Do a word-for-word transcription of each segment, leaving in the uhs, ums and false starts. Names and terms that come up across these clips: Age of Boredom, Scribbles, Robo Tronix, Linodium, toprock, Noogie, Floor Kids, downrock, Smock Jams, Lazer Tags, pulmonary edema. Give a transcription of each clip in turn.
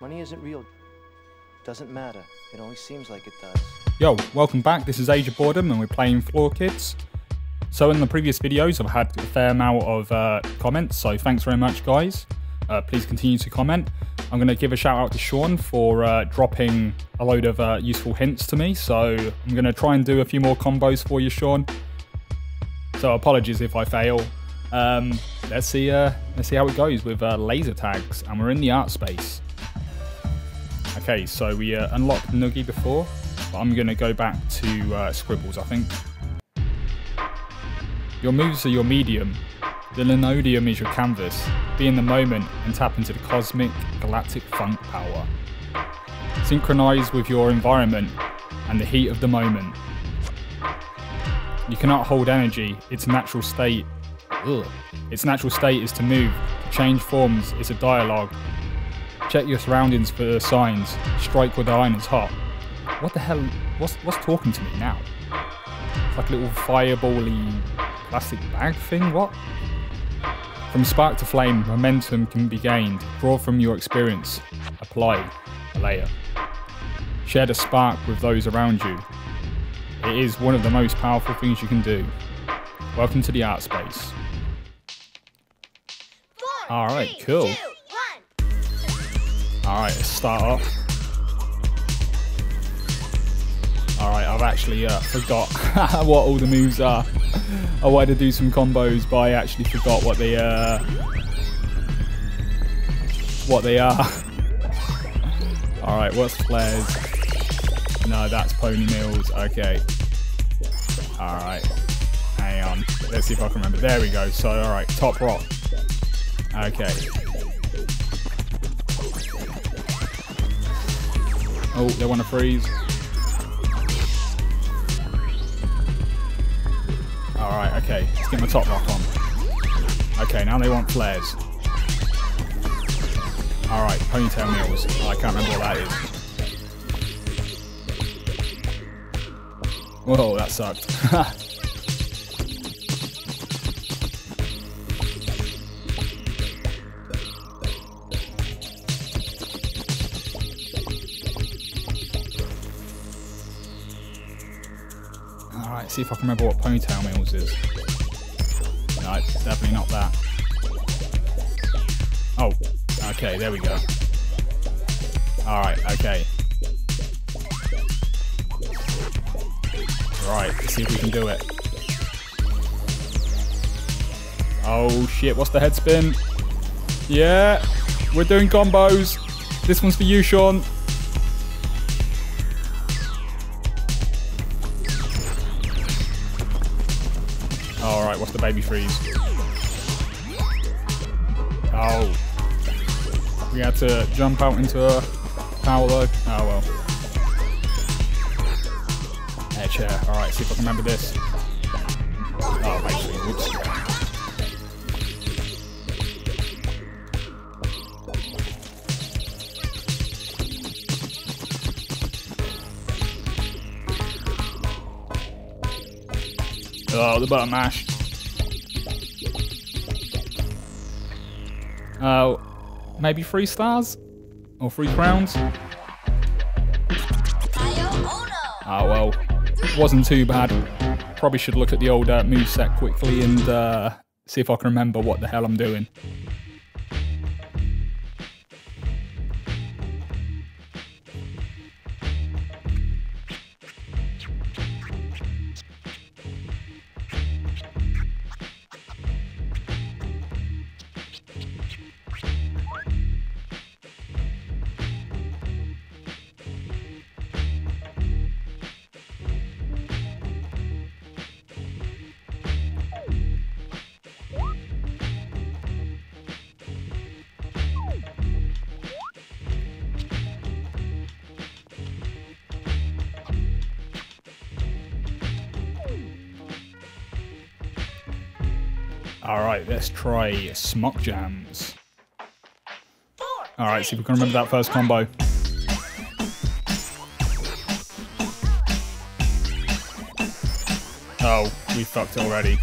Money isn't real. Doesn't matter. It only seems like it does. Yo, welcome back. This is Age of Boredom and we're playing Floor Kids. So in the previous videos, I've had a fair amount of uh, comments, so thanks very much, guys. Uh, please continue to comment. I'm going to give a shout out to Sean for uh, dropping a load of uh, useful hints to me. So I'm going to try and do a few more combos for you, Sean. So apologies if I fail. Um, let's see. Uh, let's see how it goes with uh, laser tags, and we're in the art space. Okay, so we uh, unlocked Noogie before, but I'm going to go back to uh, Scribbles, I think. Your moves are your medium. The Linodium is your canvas. Be in the moment and tap into the cosmic, galactic funk power. Synchronize with your environment and the heat of the moment. You cannot hold energy. Its natural state. Ugh. Its natural state is to move, to change forms. It's a dialogue. Check your surroundings for signs. Strike where the iron is hot. What the hell? What's what's talking to me now? It's like a little fireball-y plastic bag thing. What? From spark to flame, momentum can be gained. Draw from your experience. Apply a layer. Share the spark with those around you. It is one of the most powerful things you can do. Welcome to the art space. Four, All right, three, cool. Two, Alright, let's start off. Alright, I've actually uh, forgot what all the moves are. I wanted to do some combos, but I actually forgot what they, uh, what they are. Alright, what's flares? No, that's pony mills. Okay. Alright. Hang on. Let's see if I can remember. There we go. So, alright, top rock. Okay. Oh, they want to freeze. Alright, okay. Let's get my top rock on. Okay, now they want flares. Alright, ponytail meals. Oh, I can't remember what that is. Whoa, that sucked. See if I can remember what ponytail meals is. No, definitely not that. Oh, okay, there we go. Alright, okay. Right, let's see if we can do it. Oh shit, what's the head spin? Yeah, we're doing combos. This one's for you, Sean. Alright, what's the baby freeze? Oh. We had to jump out into a power though. Oh well. Air chair. Alright, see if I can remember this. Oh, basically. Whoops. Oh, the button mash. Uh, maybe three stars? Or three crowns? Oh well, wasn't too bad. Probably should look at the old uh, moveset quickly and uh, see if I can remember what the hell I'm doing. Alright, let's try Smock Jams. Alright, see if we can remember that first combo. Oh, we fucked already.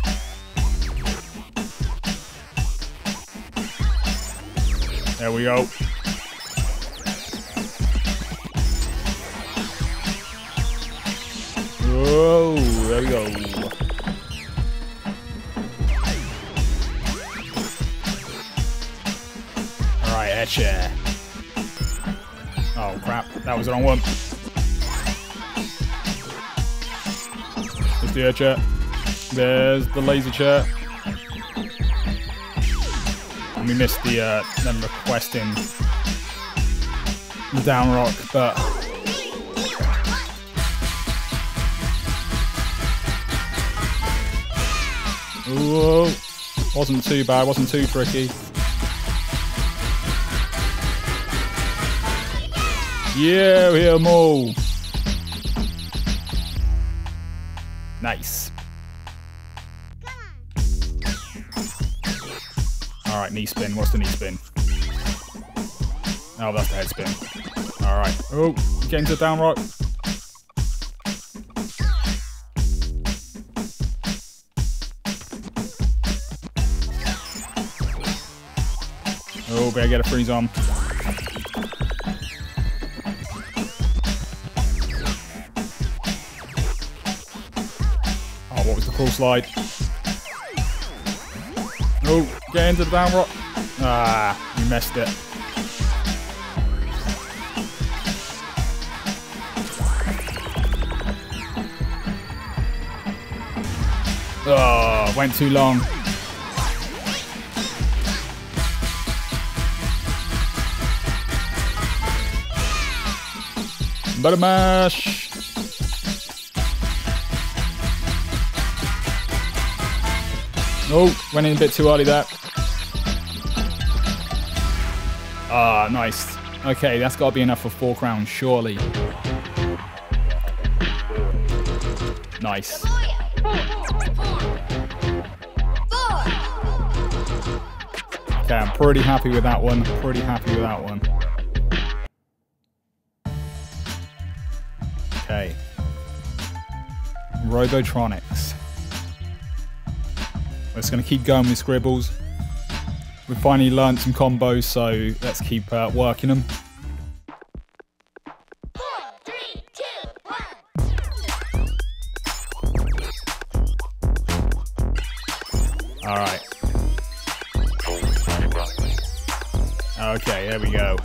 There we go. Whoa, there we go. Alright, that's yeah. Oh crap, that was the wrong one. There's the air chair. There's the laser chair. And we missed the uh, them requesting the down rock, but whoa, wasn't too bad, wasn't too tricky. Yeah, we hit them all. Nice. Alright, knee spin. What's the knee spin? Oh, that's the head spin. Alright. Oh, getting to the down rock. Oh, better get a freeze on. Full slide. Oh, get into the down rock. Ah, you messed it. Oh, went too long. Butter mash. Oh, went in a bit too early there. Ah, nice. Okay, that's got to be enough for four crowns, surely. Nice. Okay, I'm pretty happy with that one. Pretty happy with that one. Okay. Robo Tronix. We're just going to keep going with Scribbles. We've finally learned some combos, so let's keep uh, working them. Four, three, two, one. All right. Okay, there we go.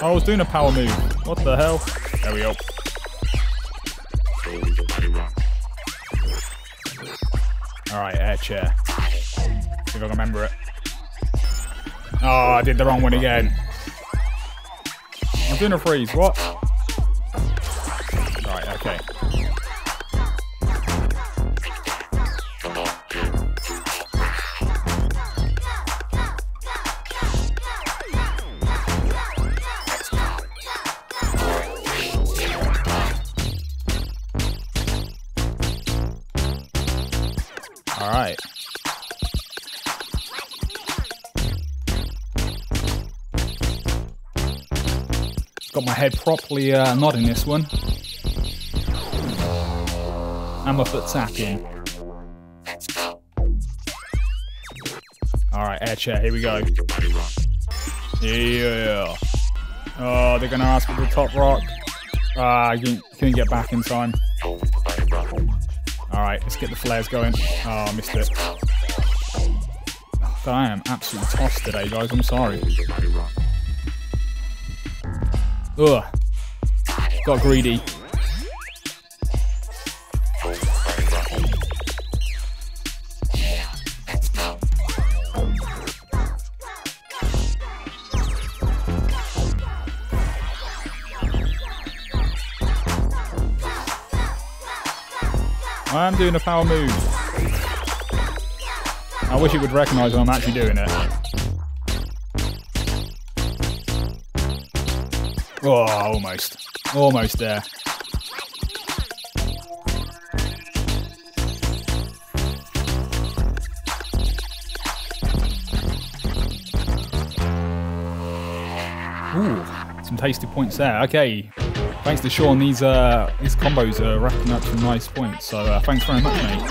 Oh, I was doing a power move. What the hell? There we go. Alright, air chair. See if I can remember it. Oh, I did the wrong one again. I'm doing a freeze, what? Alright, okay. Alright. Got my head properly uh, nodding this one. And my foot tapping. Alright, air chair, here we go. Yeah. Oh, they're gonna ask for the top rock. Ah, I couldn't get back in time. Alright, let's get the flares going. Oh, I missed it. Oh, I am absolutely tossed today, guys. I'm sorry. Ugh. Got greedy. I am doing a power move. I wish it would recognise when I'm actually doing it. Oh, almost. Almost there. Ooh, some tasty points there. Okay. Thanks to Sean, these, uh, these combos are racking up some nice points, so uh, thanks very much, mate.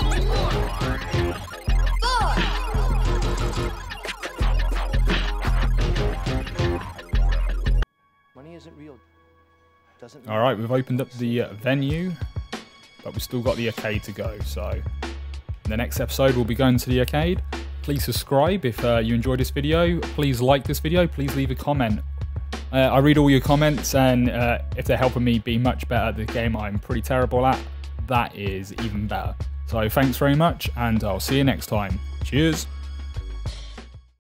Money isn't real. All right, we've opened up the uh, venue, but we've still got the arcade to go. So in the next episode, we'll be going to the arcade. Please subscribe if uh, you enjoyed this video. Please like this video. Please leave a comment. Uh, I read all your comments, and uh, if they're helping me be much better at the game I'm pretty terrible at, that is even better. So thanks very much, and I'll see you next time. Cheers.